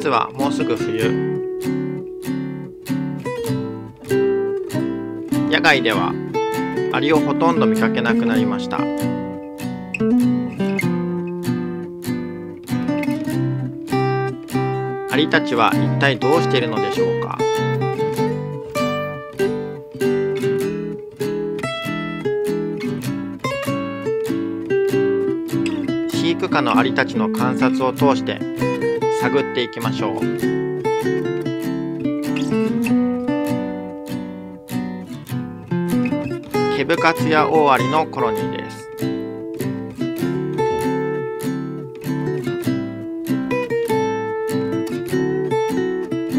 節はもうすぐ冬。野外ではアリをほとんど見かけなくなりました。アリたちは一体どうしているのでしょうか。飼育下のアリたちの観察を通して探っていきましょう。ケブカツヤオオアリのコロニーです。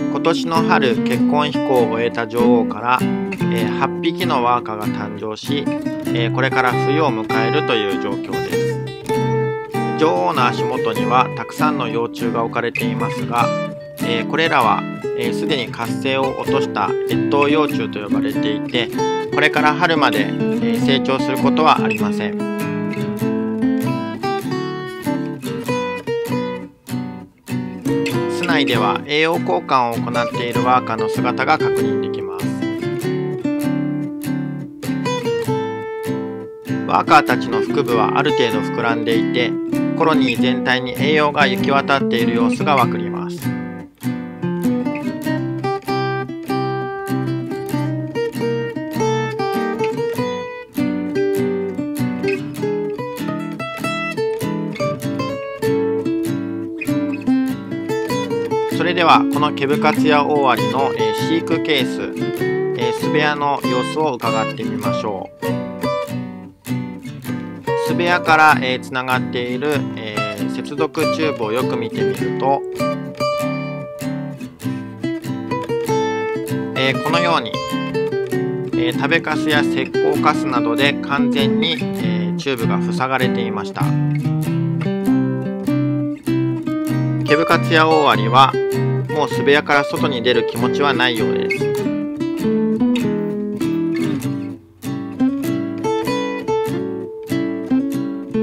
今年の春、結婚飛行を終えた女王から、8匹のワーカーが誕生し、これから冬を迎えるという状況です。女王の足元にはたくさんの幼虫が置かれていますが、これらはすでに活性を落とした越冬幼虫と呼ばれていて、これから春まで成長することはありません。巣内では栄養交換を行っているワーカーの姿が確認できます。ワーカーたちの腹部はある程度膨らんでいて、コロニー全体に栄養が行き渡っている様子がわかります。それではこのケブカツヤオオアリの飼育ケース、巣部屋の様子を伺ってみましょう。巣部屋からつながっている接続チューブをよく見てみると、このように食べかすや石膏かすなどで完全にチューブが塞がれていました。ケブカツヤオオアリはもう巣部屋から外に出る気持ちはないようです。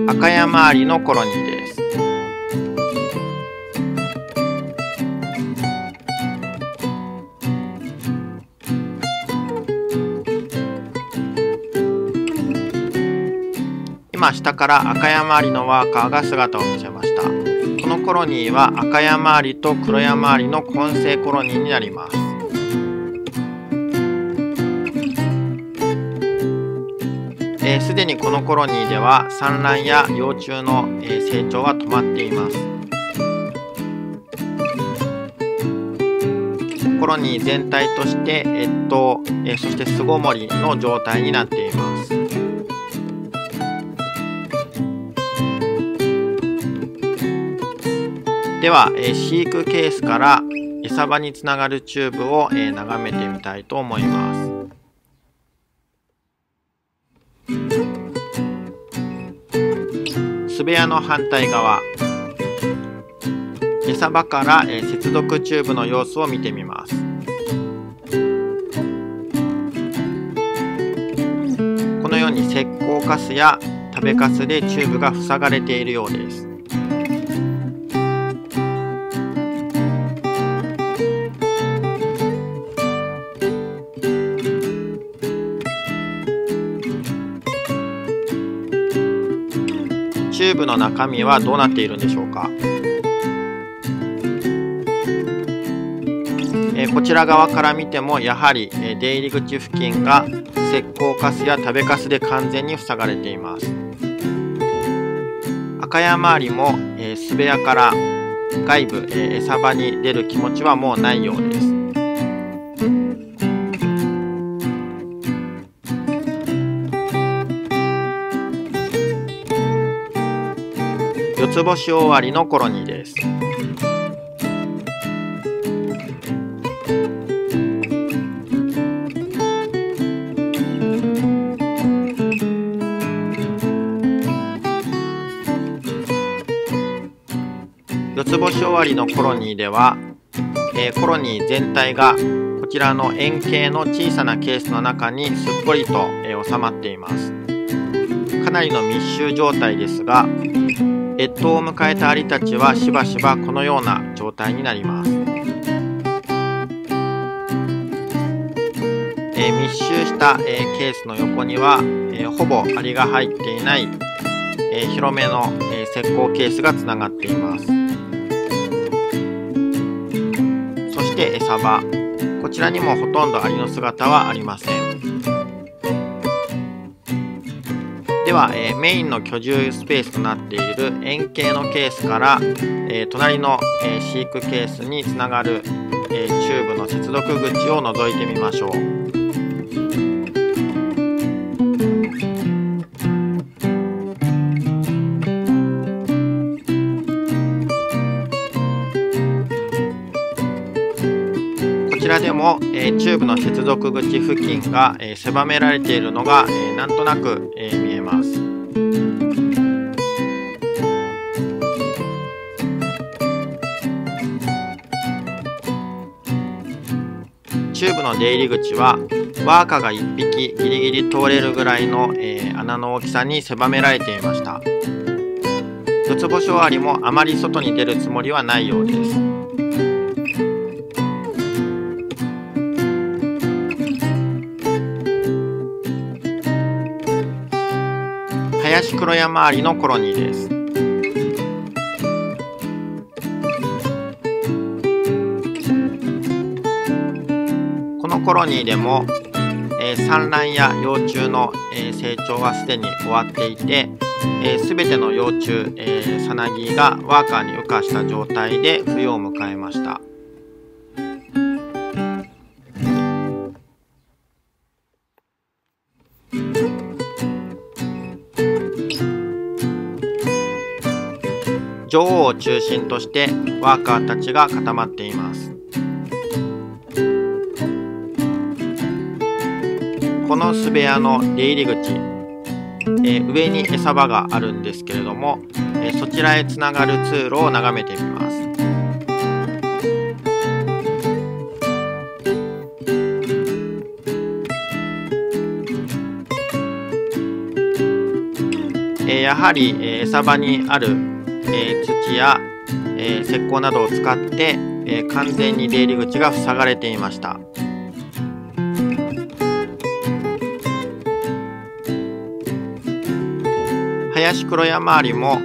赤山アリのコロニーです。今下から赤山アリのワーカーが姿を見せました。このコロニーは赤山アリと黒山アリの混成コロニーになります。すでにこのコロニーでは産卵や幼虫の成長は止まっています。コロニー全体として越冬、そして巣ごもりの状態になっています。では、飼育ケースから餌場につながるチューブを、眺めてみたいと思います。巣部屋の反対側、餌場から、接続チューブの様子を見てみます。このように石膏カスや食べカスでチューブが塞がれているようです。チューブの中身はどうなっているんでしょうか。こちら側から見てもやはり出入り口付近が石膏カスや食べカスで完全に塞がれています。赤山アリも巣部屋から外部餌場に出る気持ちはもうないようです。四つ星オオアリのコロニーです。四つ星オオアリのコロニーでは、コロニー全体がこちらの円形の小さなケースの中にすっぽりと収まっています。かなりの密集状態ですが、越冬を迎えたアリたちはしばしばこのような状態になります。密集した、ケースの横には、ほぼアリが入っていない、広めの、石膏ケースがつながっています。そして餌場、こちらにもほとんどアリの姿はありません。では、メインの居住スペースとなっている円形のケースから、隣の、飼育ケースにつながる、チューブの接続口を覗いてみましょう。こちらでも、チューブの接続口付近が、狭められているのが、なんとなく、見えます。チューブの出入り口はワーカが1匹ギリギリ通れるぐらいの、穴の大きさに狭められていました。四つ星アリもあまり外に出るつもりはないようです。林黒山アリのコロニーです。このコロニーでも、産卵や幼虫の、成長はすでに終わっていて、すべての幼虫さなぎがワーカーに羽化した状態で冬を迎えました。女王を中心としてワーカーたちが固まっています。この巣部屋の出入り口、上に餌場があるんですけれども、そちらへつながる通路を眺めてみます。やはり、餌場にある土や、石膏などを使って、完全に出入り口が塞がれていました。林黒山アリも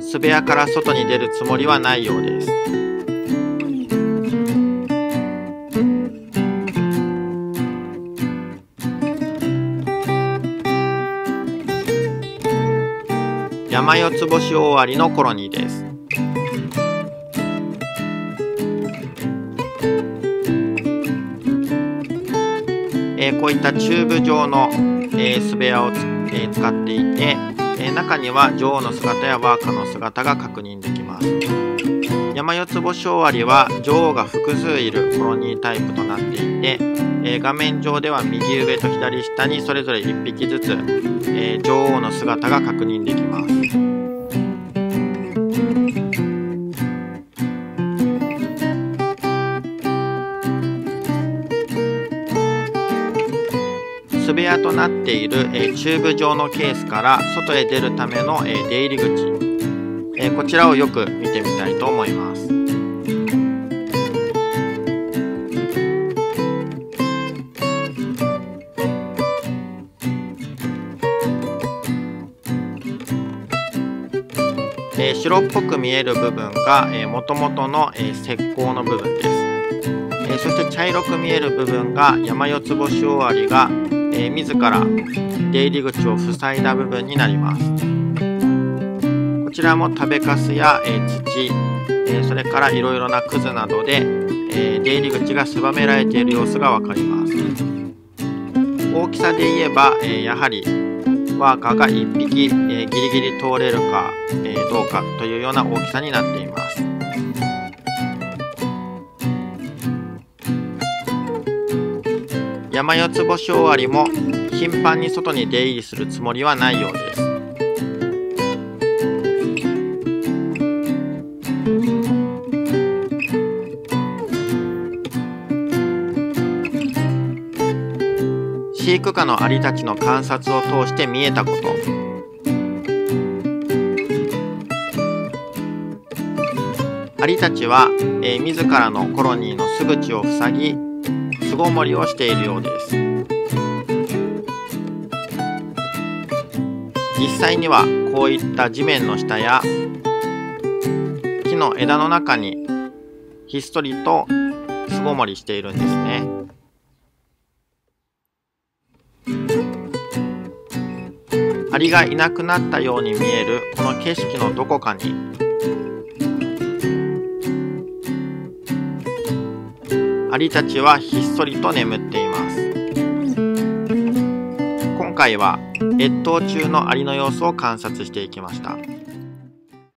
巣部屋から外に出るつもりはないようです。山四つ星大アリのコロニーです。こういったチューブ状の、巣部屋を、使っていて、中には女王の姿やワーカーの姿が確認できます。山四つ星大アリは女王が複数いるコロニータイプとなっていて、画面上では右上と左下にそれぞれ1匹ずつ、女王の姿が確認できます。巣部屋となっている、チューブ状のケースから外へ出るための、出入り口、こちらをよく見てみたいと思います。白っぽく見える部分がもともとの石膏の部分です。そして茶色く見える部分が山四つ星大アリが自ら出入り口を塞いだ部分になります。こちらも食べかすや土、それからいろいろなクズなどで出入り口が狭められている様子がわかります。大きさで言えば、やはりワーカーが1匹、ギリギリ通れるか、どうかというような大きさになっています。山四つ星大アリも頻繁に外に出入りするつもりはないようです。飼育下のアリたちの観察を通して見えたこと、アリたちは、自らのコロニーの巣口を塞ぎ巣ごもりをしているようです。実際にはこういった地面の下や木の枝の中にひっそりと巣ごもりしているんですね。アリがいなくなったように見えるこの景色のどこかにアリたちはひっそりと眠っています。今回は越冬中のアリの様子を観察していきました。